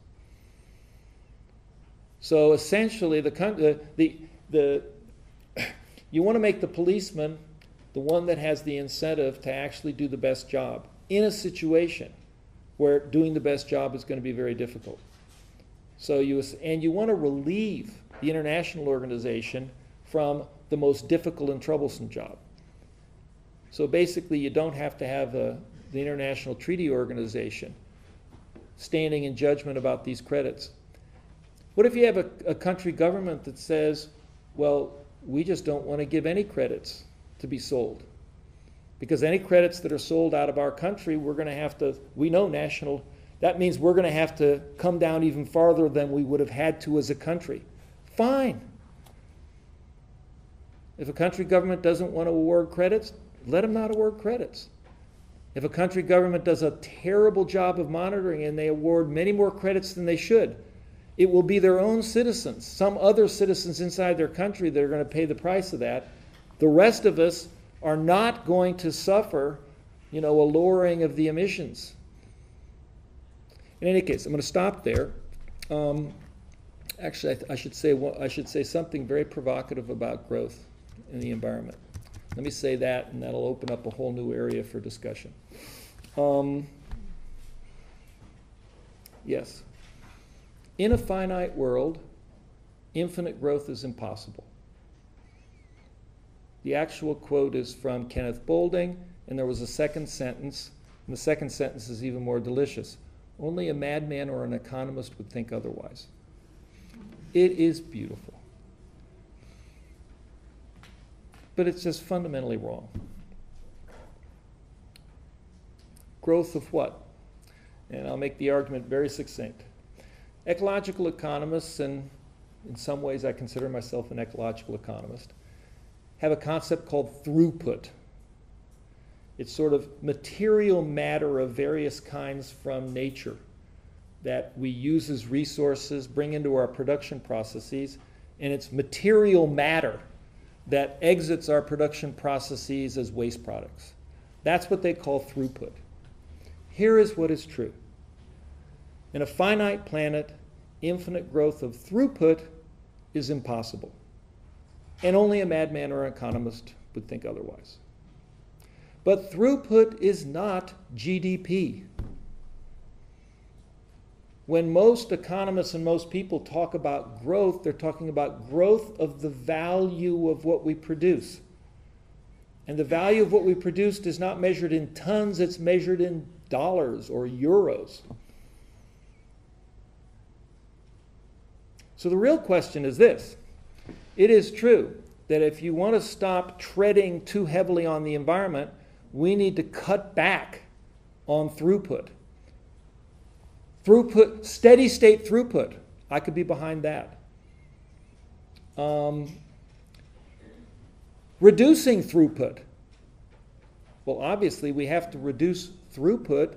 So essentially, the, the, the, the, you want to make the policeman the one that has the incentive to actually do the best job in a situation where doing the best job is going to be very difficult. So you, and you want to relieve the international organization from the most difficult and troublesome job. So basically, you don't have to have a, the International Treaty Organization standing in judgment about these credits. What if you have a, a country government that says, well, we just don't want to give any credits to be sold, because any credits that are sold out of our country, we're going to have to, we know national, that means we're going to have to come down even farther than we would have had to as a country. Fine. If a country government doesn't want to award credits, let them not award credits. If a country government does a terrible job of monitoring and they award many more credits than they should, it will be their own citizens, some other citizens inside their country, that are going to pay the price of that. The rest of us are not going to suffer, you know, a lowering of the emissions. In any case, I'm going to stop there. Um, Actually, I, th I should say well, I should say something very provocative about growth in the environment. Let me say that, and that'll open up a whole new area for discussion. Um, yes. In a finite world, infinite growth is impossible. The actual quote is from Kenneth Boulding, and there was a second sentence, and the second sentence is even more delicious. Only a madman or an economist would think otherwise. It is beautiful. But it's just fundamentally wrong. Growth of what? And I'll make the argument very succinct. Ecological economists and in some ways I consider myself an ecological economist, have a concept called throughput. It's sort of material matter of various kinds from nature that we use as resources, bring into our production processes, and it's material matter that exits our production processes as waste products. That's what they call throughput. Here is what is true. In a finite planet, infinite growth of throughput is impossible, and only a madman or an economist would think otherwise. But throughput is not G D P. When most economists and most people talk about growth, they're talking about growth of the value of what we produce. And the value of what we produce is not measured in tons, it's measured in dollars or euros. So the real question is this. It is true that if you want to stop treading too heavily on the environment, we need to cut back on throughput. Throughput, steady state throughput, I could be behind that. Um, reducing throughput. Well, obviously we have to reduce throughput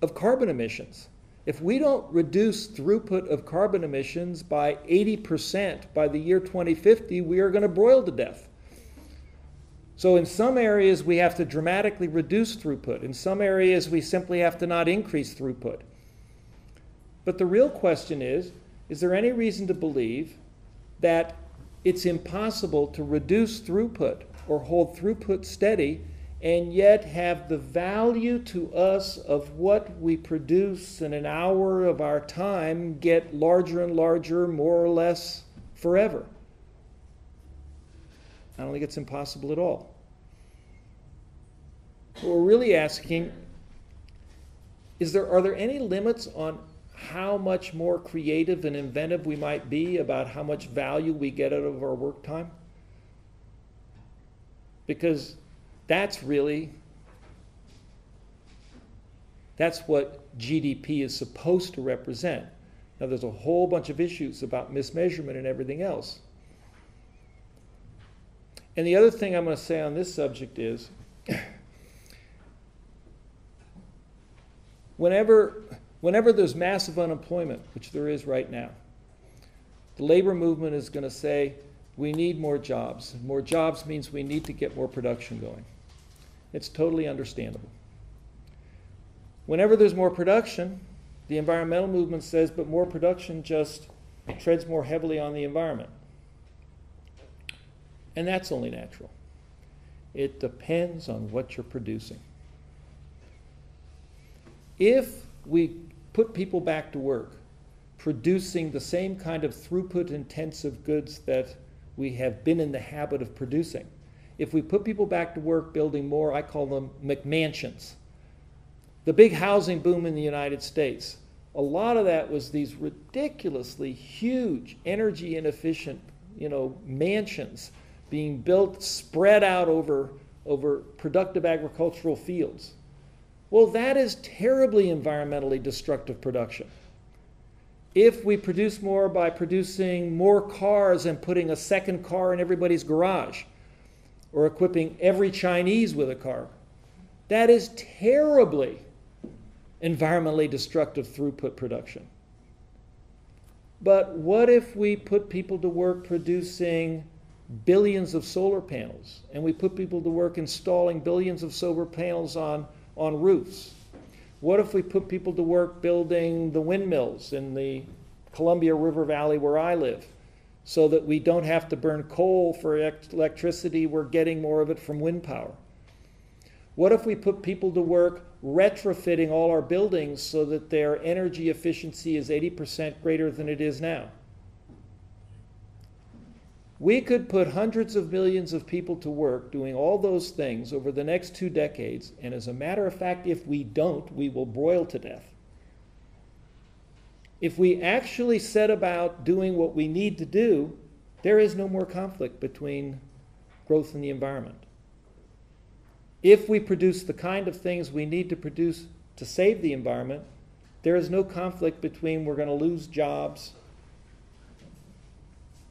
of carbon emissions. If we don't reduce throughput of carbon emissions by eighty percent by the year twenty fifty, we are going to broil to death. So in some areas we have to dramatically reduce throughput. In some areas we simply have to not increase throughput. But the real question is, is there any reason to believe that it's impossible to reduce throughput or hold throughput steady and yet have the value to us of what we produce in an hour of our time get larger and larger, more or less forever? I don't think it's impossible at all. What we're really asking is, there, are there any limits on how much more creative and inventive we might be about how much value we get out of our work time? Because That's really, that's what G D P is supposed to represent. Now there's a whole bunch of issues about mismeasurement and everything else. And the other thing I'm going to say on this subject is, whenever, whenever there's massive unemployment, which there is right now, the labor movement is going to say, we need more jobs. More jobs means we need to get more production going. It's totally understandable. Whenever there's more production, the environmental movement says, but more production just treads more heavily on the environment. And that's only natural. It depends on what you're producing. If we put people back to work producing the same kind of throughput-intensive goods that we have been in the habit of producing, if we put people back to work building more, I call them McMansions. The big housing boom in the United States, a lot of that was these ridiculously huge, energy inefficient, you know, mansions being built, spread out over, over productive agricultural fields. Well, that is terribly environmentally destructive production. If we produce more by producing more cars and putting a second car in everybody's garage, or equipping every Chinese with a car, that is terribly environmentally destructive throughput production. But what if we put people to work producing billions of solar panels, and we put people to work installing billions of solar panels on, on roofs? What if we put people to work building the windmills in the Columbia River Valley where I live, so that we don't have to burn coal for electricity, we're getting more of it from wind power? What if we put people to work retrofitting all our buildings so that their energy efficiency is eighty percent greater than it is now? We could put hundreds of millions of people to work doing all those things over the next two decades, and as a matter of fact, if we don't, we will broil to death. If we actually set about doing what we need to do, there is no more conflict between growth and the environment. If we produce the kind of things we need to produce to save the environment, there is no conflict between we're going to lose jobs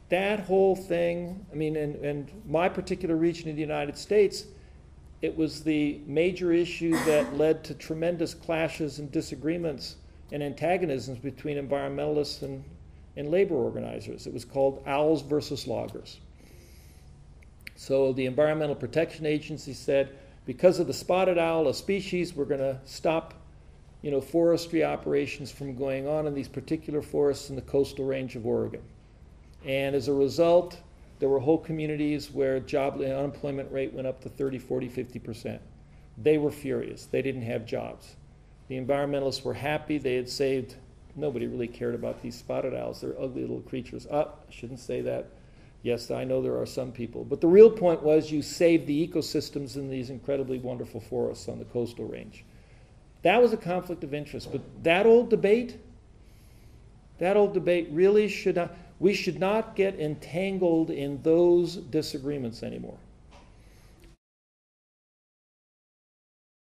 that whole thing, I mean, and, and my particular region of the United States, it was the major issue that led to tremendous clashes and disagreements and antagonisms between environmentalists and, and labor organizers. It was called Owls versus Loggers. So the Environmental Protection Agency said, because of the spotted owl, a species, we're going to stop you know, forestry operations from going on in these particular forests in the coastal range of Oregon. And as a result, there were whole communities where job and unemployment rate went up to thirty, forty, fifty percent. They were furious. They didn't have jobs. The environmentalists were happy. They had saved. Nobody really cared about these spotted owls. They're ugly little creatures. Oh, I shouldn't say that. Yes, I know there are some people. But the real point was you saved the ecosystems in these incredibly wonderful forests on the coastal range. That was a conflict of interest. But that old debate, that old debate really should not. We should not get entangled in those disagreements anymore.